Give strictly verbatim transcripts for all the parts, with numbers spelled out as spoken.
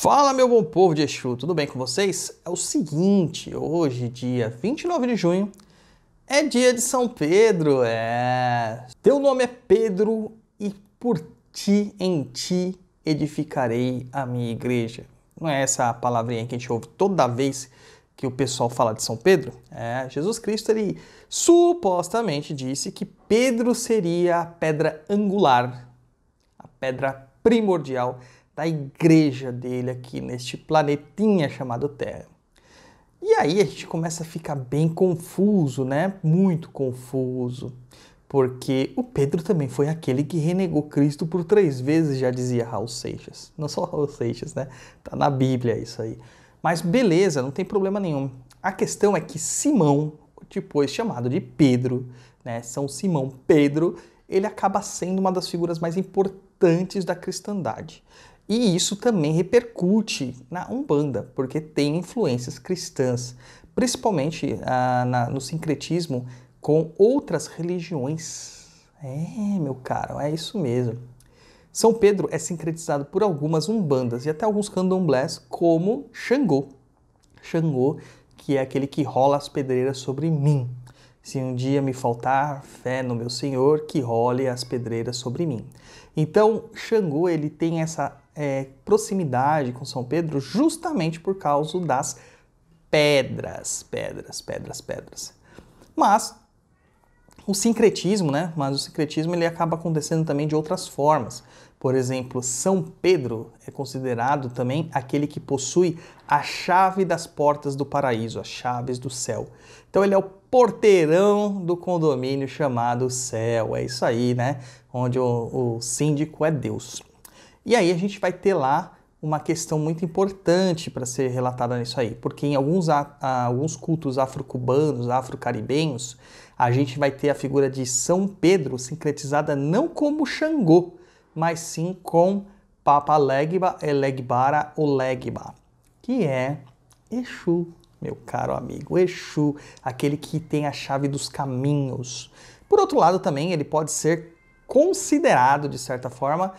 Fala, meu bom povo de Exu, tudo bem com vocês? É o seguinte, hoje, dia vinte e nove de junho, é dia de São Pedro, é... Teu nome é Pedro e por ti, em ti, edificarei a minha igreja. Não é essa a palavrinha que a gente ouve toda vez que o pessoal fala de São Pedro? É, Jesus Cristo, ele supostamente disse que Pedro seria a pedra angular, a pedra primordial da igreja dele aqui neste planetinha chamado Terra. E aí a gente começa a ficar bem confuso, né? Muito confuso, porque o Pedro também foi aquele que renegou Cristo por três vezes, já dizia Raul Seixas. Não só Raul Seixas, né? Tá na Bíblia isso aí. Mas beleza, não tem problema nenhum. A questão é que Simão, depois chamado de Pedro, né? São Simão Pedro, ele acaba sendo uma das figuras mais importantes da cristandade. E isso também repercute na Umbanda, porque tem influências cristãs, principalmente ah, na, no sincretismo com outras religiões. É, meu caro, é isso mesmo. São Pedro é sincretizado por algumas Umbandas e até alguns candomblés, como Xangô. Xangô, que é aquele que rola as pedreiras sobre mim. Se um dia me faltar fé no meu Senhor, que role as pedreiras sobre mim. Então, Xangô, ele tem essa É, proximidade com São Pedro justamente por causa das pedras, pedras, pedras, pedras. Mas o sincretismo, né? Mas o sincretismo ele acaba acontecendo também de outras formas. Por exemplo, São Pedro é considerado também aquele que possui a chave das portas do paraíso, as chaves do céu. Então ele é o porteirão do condomínio chamado céu. É isso aí, né? Onde o, o síndico é Deus. E aí a gente vai ter lá uma questão muito importante para ser relatada nisso aí, porque em alguns, a, alguns cultos afro-cubanos, afro-caribenhos, a gente vai ter a figura de São Pedro sincretizada não como Xangô, mas sim com Papa Legba, Elegbara ou Legba, que é Exu, meu caro amigo, Exu, aquele que tem a chave dos caminhos. Por outro lado também, ele pode ser considerado, de certa forma,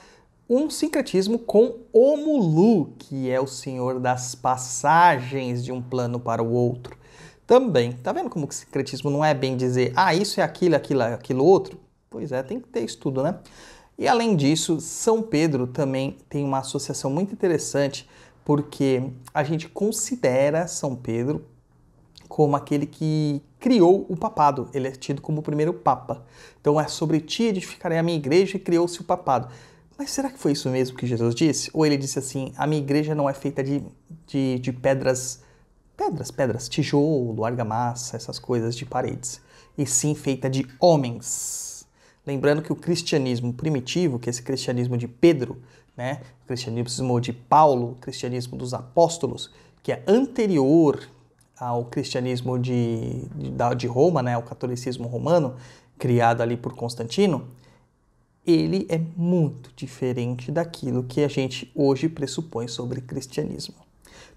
um sincretismo com Omulu, que é o senhor das passagens de um plano para o outro. Também, tá vendo como que sincretismo não é bem dizer, ah, isso é aquilo, aquilo, aquilo outro? Pois é, tem que ter estudo, né? E além disso, São Pedro também tem uma associação muito interessante, porque a gente considera São Pedro como aquele que criou o papado. Ele é tido como o primeiro papa. Então é sobre ti edificarei a minha igreja e criou-se o papado. Mas será que foi isso mesmo que Jesus disse? Ou ele disse assim, a minha igreja não é feita de, de, de pedras, pedras, pedras, tijolo, argamassa, essas coisas de paredes, e sim feita de homens. Lembrando que o cristianismo primitivo, que é esse cristianismo de Pedro, né, o cristianismo de Paulo, o cristianismo dos apóstolos, que é anterior ao cristianismo de, de, de Roma, né, o catolicismo romano, criado ali por Constantino, ele é muito diferente daquilo que a gente hoje pressupõe sobre cristianismo.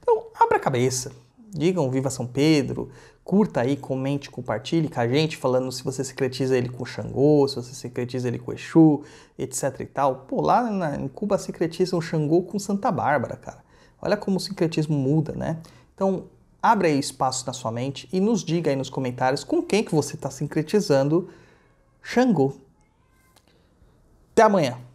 Então, abra a cabeça, digam viva São Pedro, curta aí, comente, compartilhe com a gente, falando se você secretiza ele com Xangô, se você secretiza ele com Exu, etc e tal. Pô, lá na, em Cuba secretizam Xangô com Santa Bárbara, cara. Olha como o sincretismo muda, né? Então, abra aí espaço na sua mente e nos diga aí nos comentários com quem que você está sincretizando Xangô. Até amanhã.